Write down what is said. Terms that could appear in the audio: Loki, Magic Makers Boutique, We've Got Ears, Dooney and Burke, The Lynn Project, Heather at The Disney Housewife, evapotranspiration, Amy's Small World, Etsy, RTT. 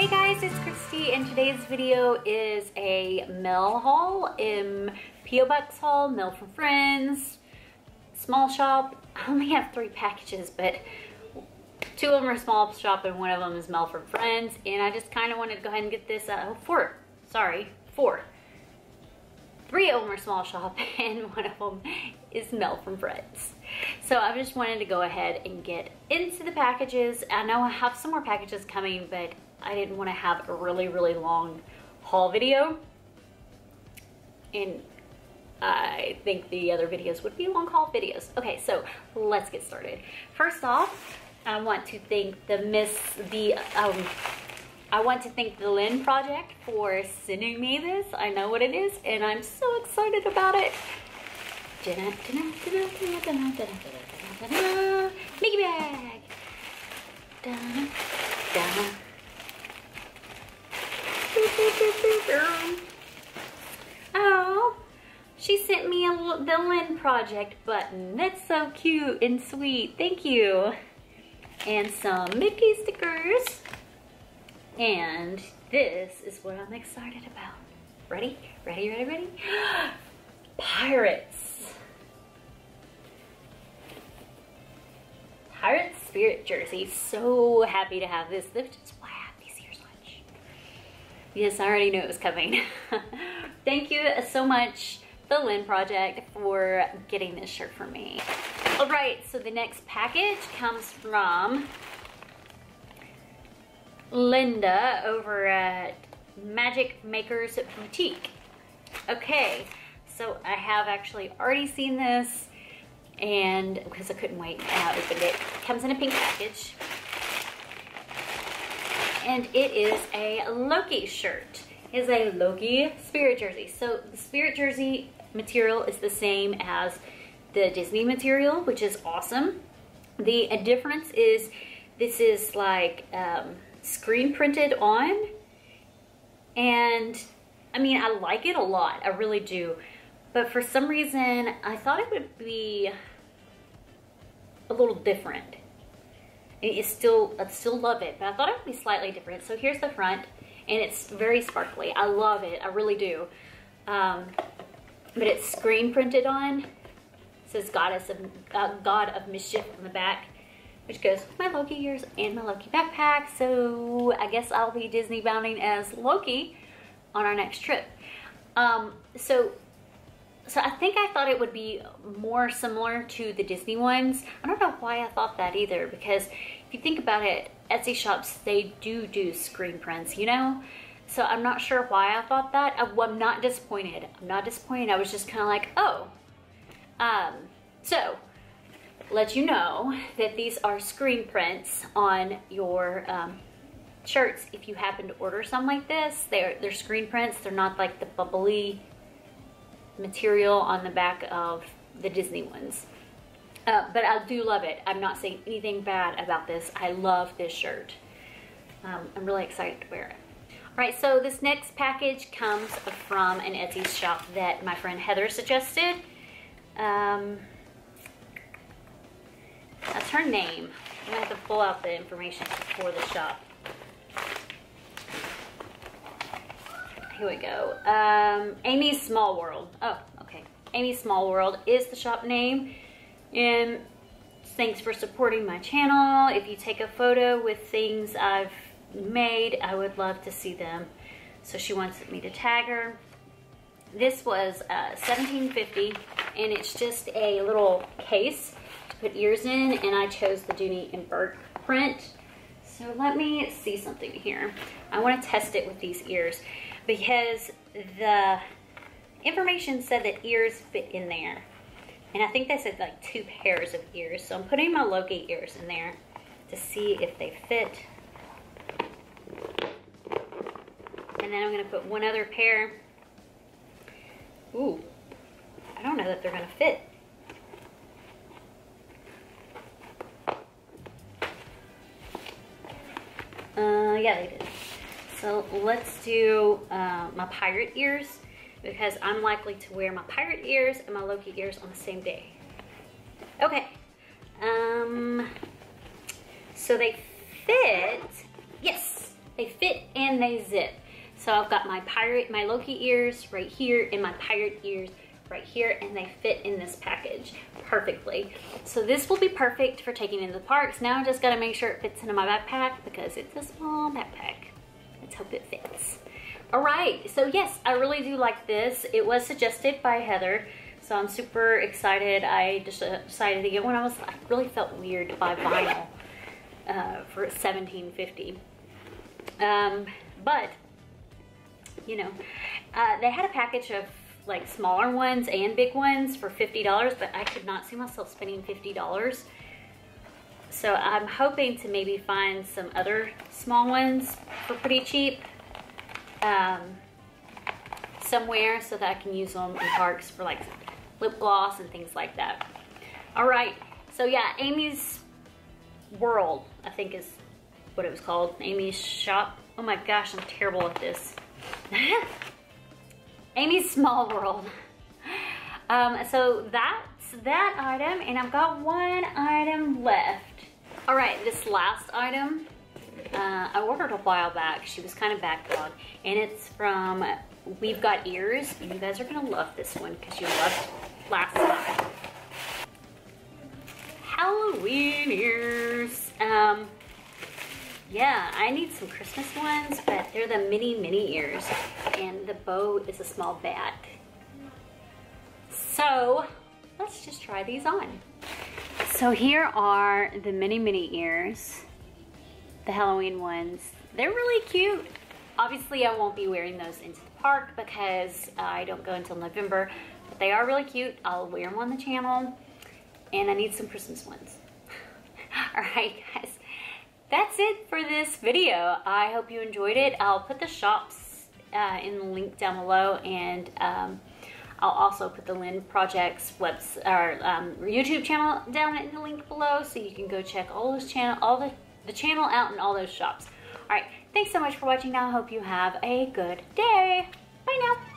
Hey guys, it's Christy, and today's video is a mail haul, P.O. Box haul, mail from friends, small shop. I only have 3 packages, but 2 of them are small shop and 1 of them is mail from friends, and I just kind of wanted to go ahead and get this, 4. 3 of them are small shop and 1 of them is mail from friends. So I just wanted to go ahead and get into the packages. I know I have some more packages coming, but I didn't want to have a really long haul video. And I think the other videos would be long haul videos. Okay, so let's get started. First off, I want to thank the Lynn Project for sending me this. I know what it is, and I'm so excited about it. Mickey bag. Oh, she sent me the Lynn Project button. That's so cute and sweet. Thank you. And some Mickey stickers. And this is what I'm excited about. Ready? Ready? Pirates. Pirate Spirit jersey. So happy to have this. That's just why I have these here so much. Yes, I already knew it was coming. Thank you so much, the Lynn Project, for getting this shirt for me. All right, so the next package comes from Linda over at Magic Makers Boutique. Okay, so I have actually already seen this, and because I couldn't wait, I opened it. It comes in a pink package, and it is a Loki shirt. It is a Loki spirit jersey. So the spirit jersey material is the same as the Disney material, which is awesome. The difference is this is like screen printed on, and I mean, I like it a lot, I really do, but for some reason I thought it would be a little different. I still love it, but I thought it would be slightly different. So here's the front, and it's very sparkly. I love it, I really do. But it's screen printed on. It says God of Mischief on the back, which goes with my Loki ears and my Loki backpack. So I guess I'll be Disney bounding as Loki on our next trip. So I think I thought it would be more similar to the Disney ones. I don't know why I thought that either, because if you think about it, Etsy shops, they do screen prints, you know? So I'm not sure why I thought that. I'm not disappointed. I was just kind of like, oh. So let you know that these are screen prints on your shirts. If you happen to order some like this, they're screen prints. They're not like the bubbly material on the back of the Disney ones. But I do love it. I'm not saying anything bad about this. I love this shirt. I'm really excited to wear it. All right, so this next package comes from an Etsy shop that my friend Heather suggested. That's her name. I'm gonna have to pull out the information for the shop. Here we go. Amy's Small World. Oh, okay. Amy's Small World is the shop name. And thanks for supporting my channel. If you take a photo with things I've made, I would love to see them. So she wants me to tag her. This was $17.50, and it's just a little case to put ears in, and I chose the Dooney and Burke print. So let me see something here. I want to test it with these ears, because the information said that ears fit in there, and I think they said like 2 pairs of ears. So I'm putting my Loki ears in there to see if they fit, and then I'm going to put one other pair. Ooh, I don't know that they're going to fit. Yeah, they did. So let's do my pirate ears, because I'm likely to wear my pirate ears and my Loki ears on the same day. Okay. So they fit. Yes, They fit and they zip. So I've got my Loki ears right here and my pirate ears right here, and they fit in this package perfectly. So this will be perfect for taking into the parks. Now I just gotta make sure it fits into my backpack because it's a small backpack. Let's hope it fits. All right, so yes, I really do like this. It was suggested by Heather, so I'm super excited. I just decided to get one. I really felt weird to buy vinyl for $17.50. But, you know, they had a package of like smaller ones and big ones for $50, but I could not see myself spending $50. So I'm hoping to maybe find some other small ones for pretty cheap somewhere so that I can use them in parks for like lip gloss and things like that. All right, so yeah, Amy's World, I think is what it was called, Amy's Shop. Oh my gosh, I'm terrible at this. Amy's Small World. So that's that item, and I've got one item left. All right, this last item, I ordered a while back. She was kind of backlogged, and it's from We've Got Ears. And you guys are gonna love this one because you loved last time. Halloween ears. Yeah, I need some Christmas ones, but they're the mini ears, and the bow is a small bat. So let's just try these on. So here are the mini ears, the Halloween ones. They're really cute. Obviously, I won't be wearing those into the park because I don't go until November, but they are really cute. I'll wear them on the channel, and I need some Christmas ones. All right, guys. That's it for this video. I hope you enjoyed it. I'll put the shops in the link down below, and I'll also put the Lynn Project's YouTube channel down in the link below, so you can go check all the channel out and all those shops. All right, thanks so much for watching. I hope you have a good day. Bye now.